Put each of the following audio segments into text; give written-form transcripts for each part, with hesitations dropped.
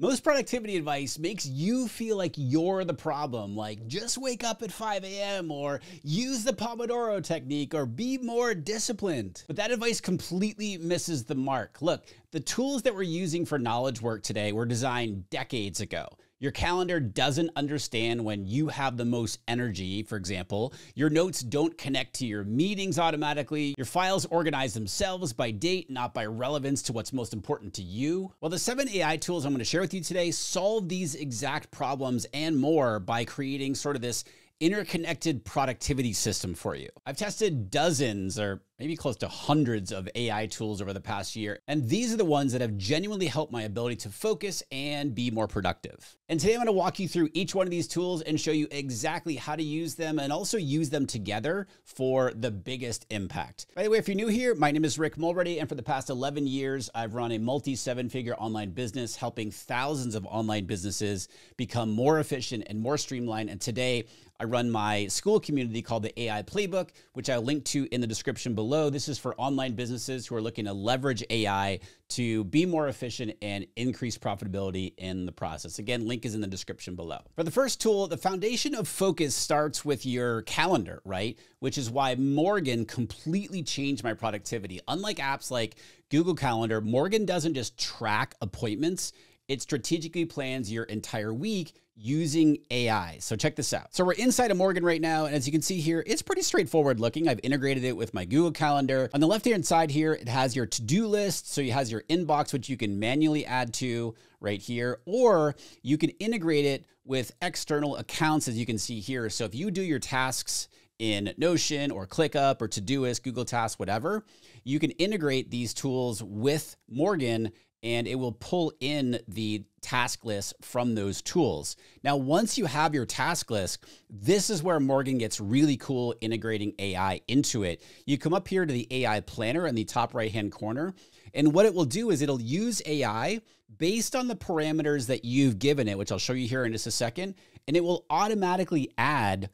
Most productivity advice makes you feel like you're the problem, like just wake up at 5 a.m. or use the Pomodoro technique or be more disciplined. But that advice completely misses the mark. Look, the tools that we're using for knowledge work today were designed decades ago. Your calendar doesn't understand when you have the most energy, for example. Your notes don't connect to your meetings automatically. Your files organize themselves by date, not by relevance to what's most important to you. Well, the 7 AI tools I'm going to share with you today solve these exact problems and more by creating sort of this interconnected productivity system for you. I've tested dozens or maybe close to hundreds of AI tools over the past year, and these are the ones that have genuinely helped my ability to focus and be more productive. And today I'm going to walk you through each one of these tools and show you exactly how to use them and also use them together for the biggest impact. By the way, if you're new here, my name is Rick Mulready, and for the past 11 years, I've run a multi-seven-figure online business, helping thousands of online businesses become more efficient and more streamlined. And today, I run my school community called The AI Playbook, which I'll link to in the description below. This is for online businesses who are looking to leverage AI to be more efficient and increase profitability in the process. Again, link is in the description below. For the first tool, the foundation of focus starts with your calendar, right? Which is why Morgen completely changed my productivity. Unlike apps like Google Calendar, Morgen doesn't just track appointments. It strategically plans your entire week using AI. So check this out. So we're inside of Morgen right now. And as you can see here, it's pretty straightforward looking. I've integrated it with my Google Calendar. On the left-hand side here, it has your to-do list. So it has your inbox, which you can manually add to right here, or you can integrate it with external accounts, as you can see here. So if you do your tasks in Notion or ClickUp or Todoist, Google Tasks, whatever, you can integrate these tools with Morgen and it will pull in the task list from those tools. Now, once you have your task list, this is where Morgen gets really cool integrating AI into it. You come up here to the AI planner in the top right-hand corner, and what it will do is it'll use AI based on the parameters that you've given it, which I'll show you here in just a second, and it will automatically add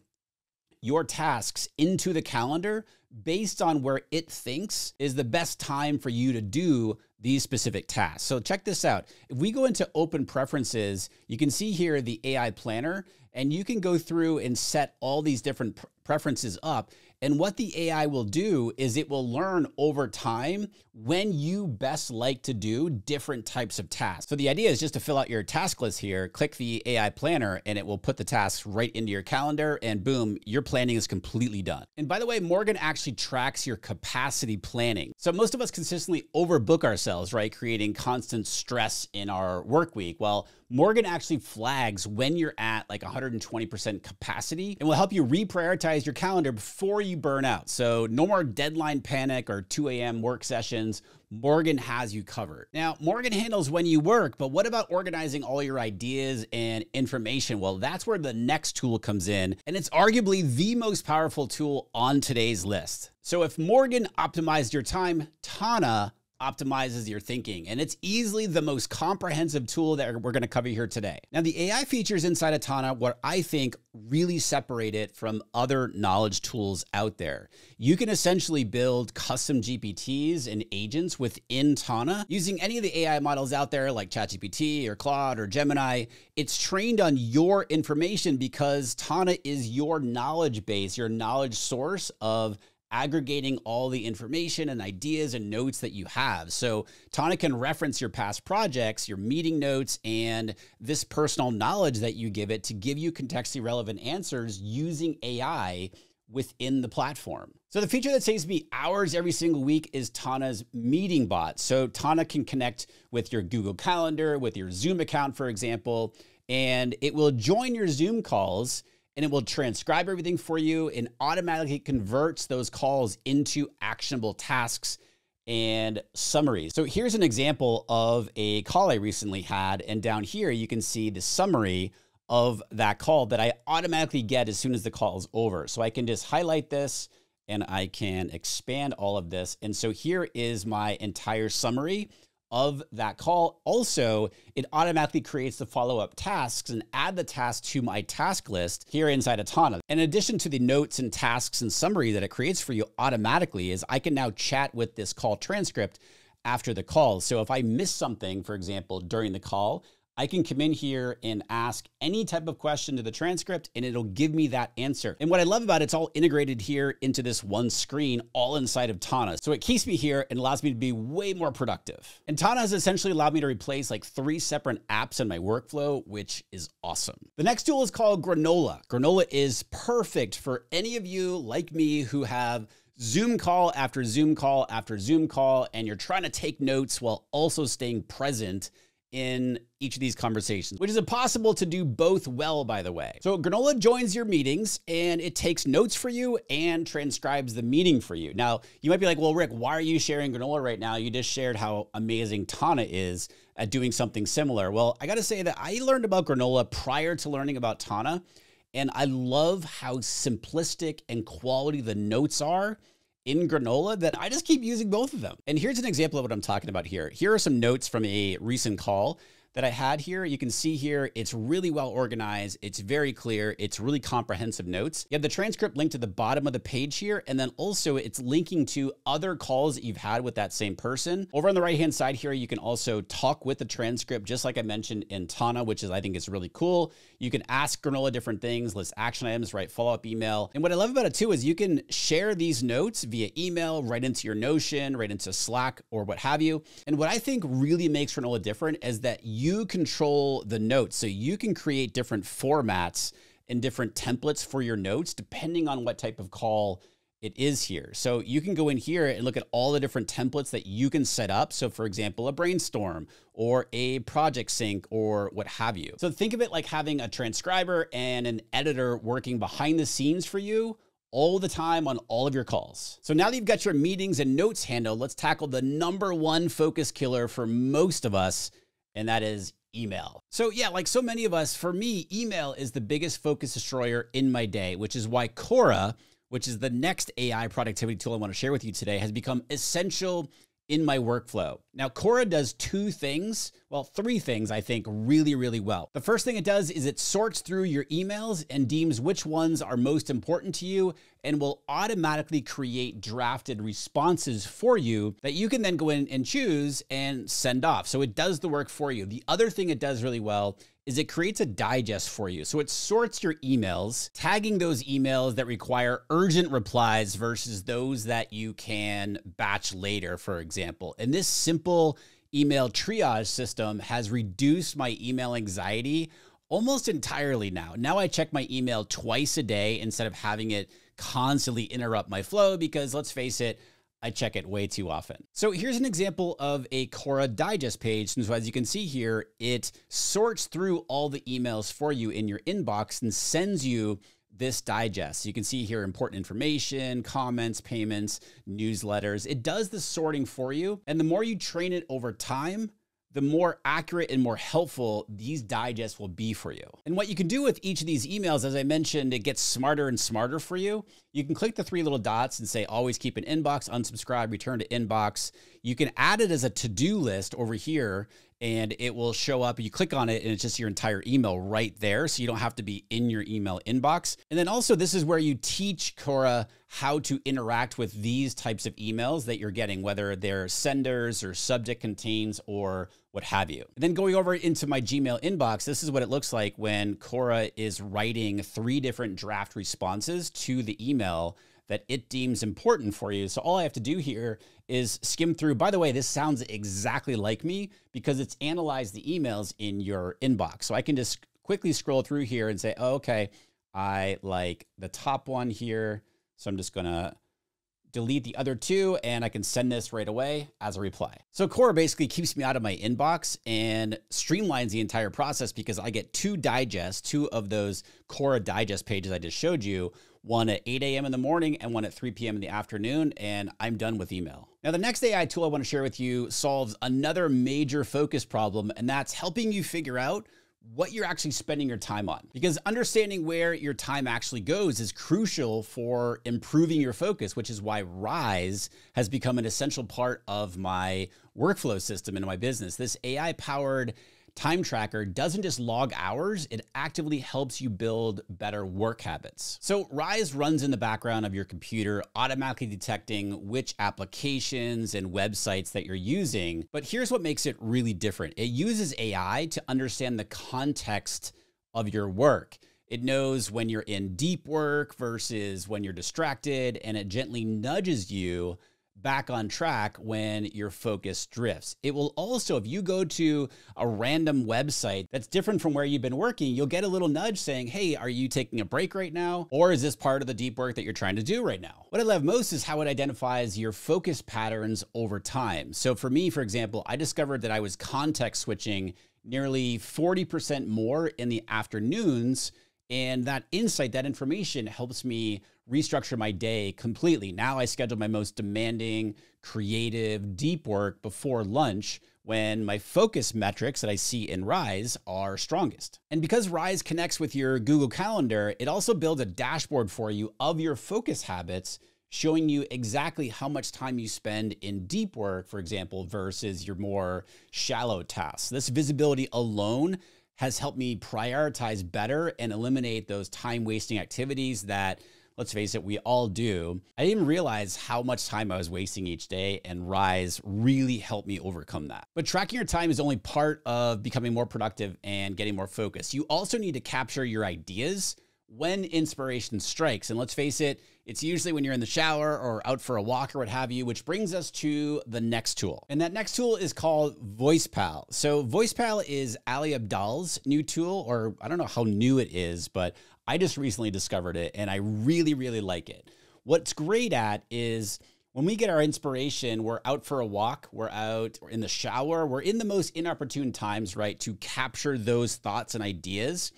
your tasks into the calendar based on where it thinks is the best time for you to do these specific tasks. So check this out. If we go into open preferences, you can see here the AI planner, and you can go through and set all these different preferences up. And what the AI will do is it will learn over time when you best like to do different types of tasks. So the idea is just to fill out your task list here, click the AI planner, and it will put the tasks right into your calendar, and boom, your planning is completely done. And by the way, Morgen actually tracks your capacity planning. So most of us consistently overbook ourselves, right? Creating constant stress in our work week. Well, Morgen actually flags when you're at like 120% capacity and will help you reprioritize your calendar before you burn out. So no more deadline panic or 2 a.m. work sessions. Morgen has you covered. Now, Morgen handles when you work, but what about organizing all your ideas and information? Well, that's where the next tool comes in, and it's arguably the most powerful tool on today's list. So if Morgen optimized your time, Tana optimizes your thinking, and it's easily the most comprehensive tool that we're going to cover here today. Now, the AI features inside of Tana, what I think really separate it from other knowledge tools out there. You can essentially build custom GPTs and agents within Tana using any of the AI models out there like ChatGPT or Claude or Gemini. It's trained on your information because Tana is your knowledge base, your knowledge source of aggregating all the information and ideas and notes that you have. So Tana can reference your past projects, your meeting notes, and this personal knowledge that you give it to give you contextually relevant answers using AI within the platform. So the feature that saves me hours every single week is Tana's meeting bot. So Tana can connect with your Google Calendar, with your Zoom account, for example, and it will join your Zoom calls, and it will transcribe everything for you and automatically converts those calls into actionable tasks and summaries. So here's an example of a call I recently had. And down here, you can see the summary of that call that I automatically get as soon as the call is over. So I can just highlight this and I can expand all of this. And so here is my entire summary of that call. Also, it automatically creates the follow-up tasks and add the task to my task list here inside of Tana. In addition to the notes and tasks and summary that it creates for you automatically is I can now chat with this call transcript after the call. So if I miss something, for example, during the call, I can come in here and ask any type of question to the transcript and it'll give me that answer. And what I love about it, it's all integrated here into this one screen, all inside of Tana. So it keeps me here and allows me to be way more productive. And Tana has essentially allowed me to replace like 3 separate apps in my workflow, which is awesome. The next tool is called Granola. Granola is perfect for any of you like me who have Zoom call after Zoom call after Zoom call, and you're trying to take notes while also staying present in each of these conversations, which is impossible to do both well, by the way. So Granola joins your meetings and it takes notes for you and transcribes the meeting for you. Now, you might be like, well, Rick, why are you sharing Granola right now? You just shared how amazing Tana is at doing something similar. Well, I gotta say that I learned about Granola prior to learning about Tana, and I love how simplistic and quality the notes are in Granola that I just keep using both of them. And here's an example of what I'm talking about here. Here are some notes from a recent call that I had here. You can see here, it's really well organized. It's very clear. It's really comprehensive notes. You have the transcript linked at the bottom of the page here. And then also it's linking to other calls that you've had with that same person. Over on the right-hand side here, you can also talk with the transcript, just like I mentioned in Tana, which is, I think, is really cool. You can ask Granola different things, list action items, write follow-up email. And what I love about it too, is you can share these notes via email, right into your Notion, right into Slack or what have you. And what I think really makes Granola different is that you control the notes. So you can create different formats and different templates for your notes, depending on what type of call it is here. So you can go in here and look at all the different templates that you can set up. So for example, a brainstorm or a project sync or what have you. So think of it like having a transcriber and an editor working behind the scenes for you all the time on all of your calls. So now that you've got your meetings and notes handled, let's tackle the #1 focus killer for most of us, and that is email. So yeah, like so many of us, for me, email is the biggest focus destroyer in my day, which is why Cora, which is the next AI productivity tool I want to share with you today, has become essential in my workflow. Now, Cora does 2 things, well, 3 things, I think, really, really well. The first thing it does is it sorts through your emails and deems which ones are most important to you and will automatically create drafted responses for you that you can then go in and choose and send off. So it does the work for you. The other thing it does really well is it creates a digest for you. So it sorts your emails, tagging those emails that require urgent replies versus those that you can batch later, for example. And this simple email triage system has reduced my email anxiety almost entirely now. Now I check my email twice a day instead of having it constantly interrupt my flow because, let's face it, I check it way too often. So here's an example of a Cora digest page. And so as you can see here, it sorts through all the emails for you in your inbox and sends you this digest. So you can see here important information, comments, payments, newsletters. It does the sorting for you. And the more you train it over time, the more accurate and more helpful these digests will be for you. And what you can do with each of these emails, as I mentioned, it gets smarter and smarter for you. You can click the 3 little dots and say, always keep an inbox, unsubscribe, return to inbox. You can add it as a to-do list over here and it will show up. You click on it and it's just your entire email right there. So you don't have to be in your email inbox. And then also this is where you teach Cora how to interact with these types of emails that you're getting, whether they're senders or subject contains or what have you. And then going over into my Gmail inbox, this is what it looks like when Cora is writing 3 different draft responses to the email that it deems important for you. So all I have to do here is skim through. By the way, this sounds exactly like me because it's analyzed the emails in your inbox. So I can just quickly scroll through here and say, oh, okay, I like the top one here. So I'm just gonna delete the other 2 and I can send this right away as a reply. So Cora basically keeps me out of my inbox and streamlines the entire process because I get 2 digests, 2 of those Cora digest pages I just showed you, one at 8 a.m. in the morning and one at 3 p.m. in the afternoon, and I'm done with email. Now, the next AI tool I want to share with you solves another major focus problem, and that's helping you figure out what you're actually spending your time on. Because understanding where your time actually goes is crucial for improving your focus, which is why Rize has become an essential part of my workflow system in my business. This AI-powered Time Tracker doesn't just log hours, it actively helps you build better work habits. So Rize runs in the background of your computer, automatically detecting which applications and websites that you're using. But here's what makes it really different. It uses AI to understand the context of your work. It knows when you're in deep work versus when you're distracted, and it gently nudges you back on track when your focus drifts. It will also, if you go to a random website that's different from where you've been working, you'll get a little nudge saying, hey, are you taking a break right now? Or is this part of the deep work that you're trying to do right now? What I love most is how it identifies your focus patterns over time. So for me, for example, I discovered that I was context switching nearly 40% more in the afternoons. And that insight, that information helps me restructure my day completely. Now I schedule my most demanding, creative, deep work before lunch when my focus metrics that I see in Rize are strongest. And because Rize connects with your Google Calendar, it also builds a dashboard for you of your focus habits, showing you exactly how much time you spend in deep work, for example, versus your more shallow tasks. This visibility alone has helped me prioritize better and eliminate those time-wasting activities that, let's face it, we all do. I didn't realize how much time I was wasting each day, and Rize really helped me overcome that. But tracking your time is only part of becoming more productive and getting more focused. You also need to capture your ideas when inspiration strikes. And let's face it, it's usually when you're in the shower or out for a walk or what have you, which brings us to the next tool. And that next tool is called VoicePal. So VoicePal is Ali Abdal's new tool, or I don't know how new it is, but I just recently discovered it and I really, really like it. What's great at is when we get our inspiration, we're out for a walk, we're out in the shower, we're in the most inopportune times, right? To capture those thoughts and ideas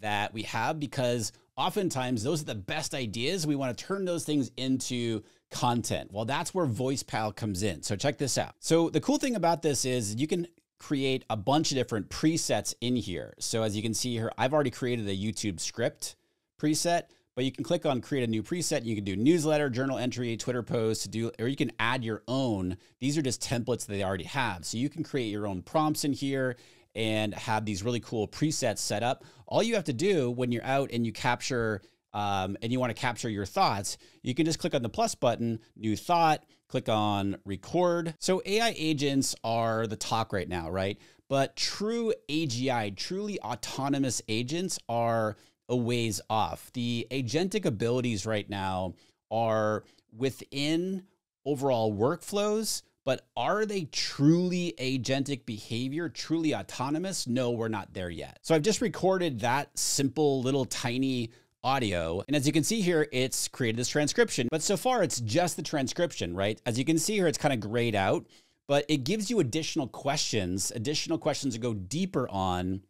that we have, because oftentimes those are the best ideas. We want to turn those things into content. Well, that's where VoicePal comes in. So check this out. So the cool thing about this is you can create a bunch of different presets in here. So as you can see here, I've already created a YouTube script preset, but you can click on create a new preset and you can do newsletter, journal entry, Twitter post, or you can add your own. These are just templates that they already have. So you can create your own prompts in here and have these really cool presets set up. All you have to do when you're out and you capture and you want to capture your thoughts, you can just click on the plus button, new thought, click on record. So AI agents are the talk right now, right? But true AGI, truly autonomous agents are a ways off. The agentic abilities right now are within overall workflows, but are they truly agentic behavior, truly autonomous? No, we're not there yet. So I've just recorded that simple little tiny audio. And as you can see here, it's created this transcription, but so far it's just the transcription, right? As you can see here, it's kind of grayed out, but it gives you additional questions to go deeper on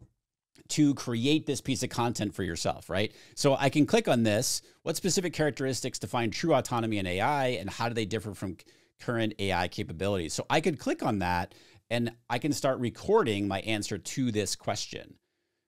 to create this piece of content for yourself, right? So I can click on this. What specific characteristics define true autonomy in AI and how do they differ from current AI capabilities? So I could click on that and I can start recording my answer to this question.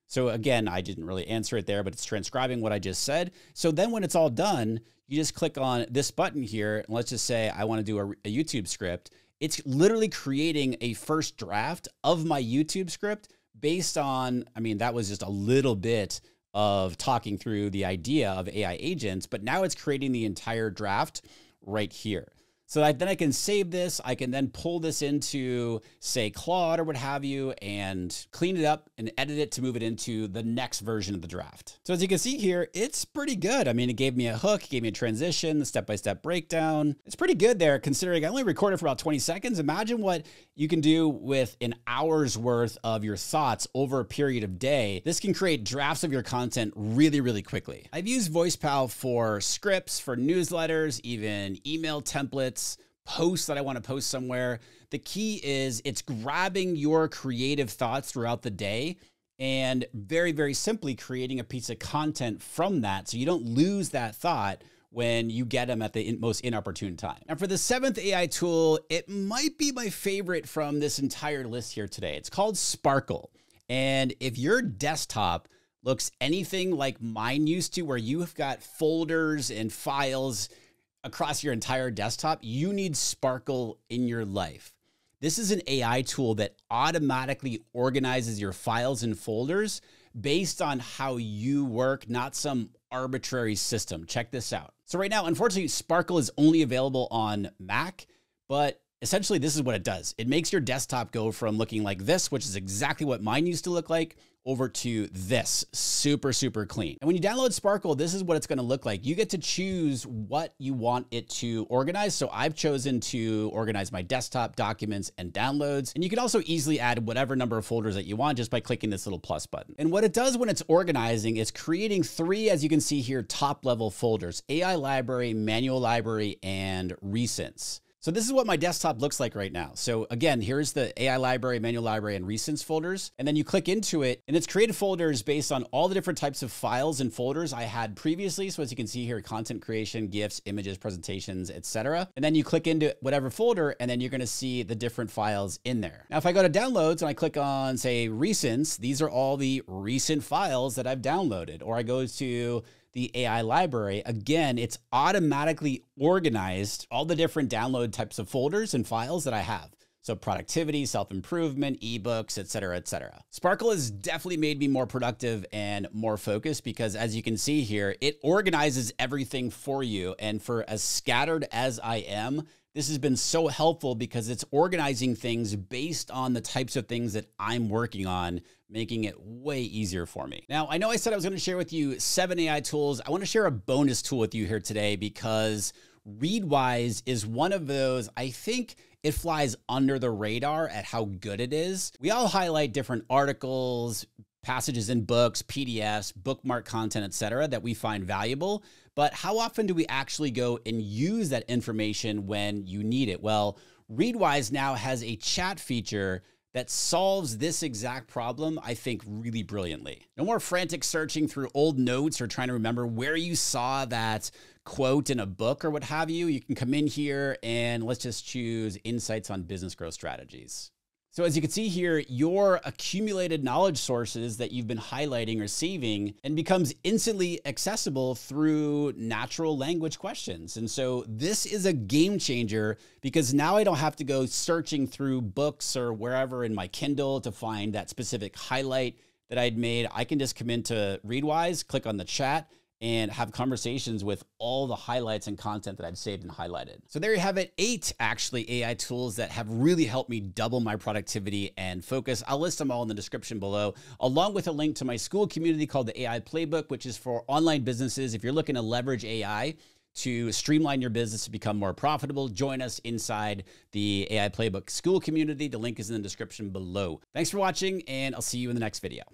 So again, I didn't really answer it there, but it's transcribing what I just said. So then when it's all done, you just click on this button here. And let's just say I want to do a YouTube script. It's literally creating a first draft of my YouTube script based on, I mean, that was just a little bit of talking through the idea of AI agents, but now it's creating the entire draft right here. So then I can save this. I can then pull this into, say, Claude or what have you, and clean it up and edit it to move it into the next version of the draft. So as you can see here, it's pretty good. I mean, it gave me a hook, gave me a transition, the step-by-step breakdown. It's pretty good there considering I only recorded for about 20 seconds. Imagine what you can do with an hour's worth of your thoughts over a period of day. This can create drafts of your content really, really quickly. I've used VoicePal for scripts, for newsletters, even email templates, posts that I want to post somewhere. The key is it's grabbing your creative thoughts throughout the day and very, very simply creating a piece of content from that. So you don't lose that thought when you get them at the most inopportune time. Now for the seventh AI tool, it might be my favorite from this entire list here today. It's called Sparkle. And if your desktop looks anything like mine used to, where you've got folders and files across your entire desktop, you need Sparkle in your life. This is an AI tool that automatically organizes your files and folders based on how you work, not some arbitrary system. Check this out. So right now, unfortunately, Sparkle is only available on Mac, but essentially this is what it does. It makes your desktop go from looking like this, which is exactly what mine used to look like, over to this, super, super clean. And when you download Sparkle, this is what it's gonna look like. You get to choose what you want it to organize. So I've chosen to organize my desktop, documents, and downloads. And you can also easily add whatever number of folders that you want just by clicking this little plus button. And what it does when it's organizing is creating three, as you can see here, top level folders: AI library, manual library, and recents. So this is what my desktop looks like right now. So again, here's the AI library, manual library, and recents folders. And then you click into it and it's created folders based on all the different types of files and folders I had previously. So as you can see here, content creation, GIFs, images, presentations, etc. And then you click into whatever folder and then you're gonna see the different files in there. Now, if I go to downloads and I click on, say, recents, these are all the recent files that I've downloaded. Or I go to the AI library, again, it's automatically organized all the different download types of folders and files that I have. So productivity, self-improvement, ebooks, et cetera, et cetera. Sparkle has definitely made me more productive and more focused because, as you can see here, it organizes everything for you. And for as scattered as I am, this has been so helpful because it's organizing things based on the types of things that I'm working on, making it way easier for me. Now, I know I said I was gonna share with you 7 AI tools. I wanna share a bonus tool with you here today because Readwise is one of those, I think it flies under the radar at how good it is. We all highlight different articles, passages in books, PDFs, bookmark content, et cetera, that we find valuable. But how often do we actually go and use that information when you need it? Well, Readwise now has a chat feature that solves this exact problem, I think, really brilliantly. No more frantic searching through old notes or trying to remember where you saw that quote in a book or what have you. You can come in here and let's just choose insights on business growth strategies. So as you can see here, your accumulated knowledge sources that you've been highlighting or saving and becomes instantly accessible through natural language questions. And so this is a game changer because now I don't have to go searching through books or wherever in my Kindle to find that specific highlight that I'd made. I can just come into Readwise, click on the chat, and have conversations with all the highlights and content that I've saved and highlighted. So there you have it, 8 actually AI tools that have really helped me double my productivity and focus. I'll list them all in the description below, along with a link to my school community called The AI Playbook, which is for online businesses. If you're looking to leverage AI to streamline your business to become more profitable, join us inside the AI Playbook school community. The link is in the description below. Thanks for watching, and I'll see you in the next video.